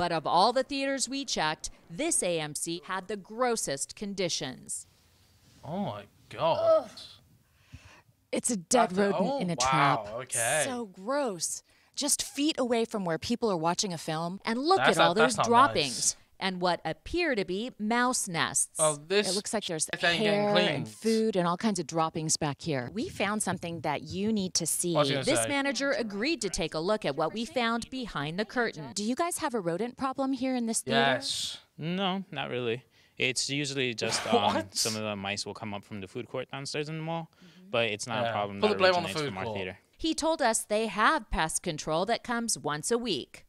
But of all the theaters we checked, this AMC had the grossest conditions. Oh my God. Ugh. It's a dead rodent in a trap. Okay. So gross. Just feet away from where people are watching a film. And look at all those droppings. Nice. And what appear to be mouse nests. Oh, it looks like there's hair and food and all kinds of droppings back here. We found something that you need to see. This manager agreed to take a look at what we found behind the curtain. Do you guys have a rodent problem here in this theater? Yes. No, not really. It's usually just some of the mice will come up from the food court downstairs in the mall, but it's not a problem that originates from our theater. He told us they have pest control that comes once a week.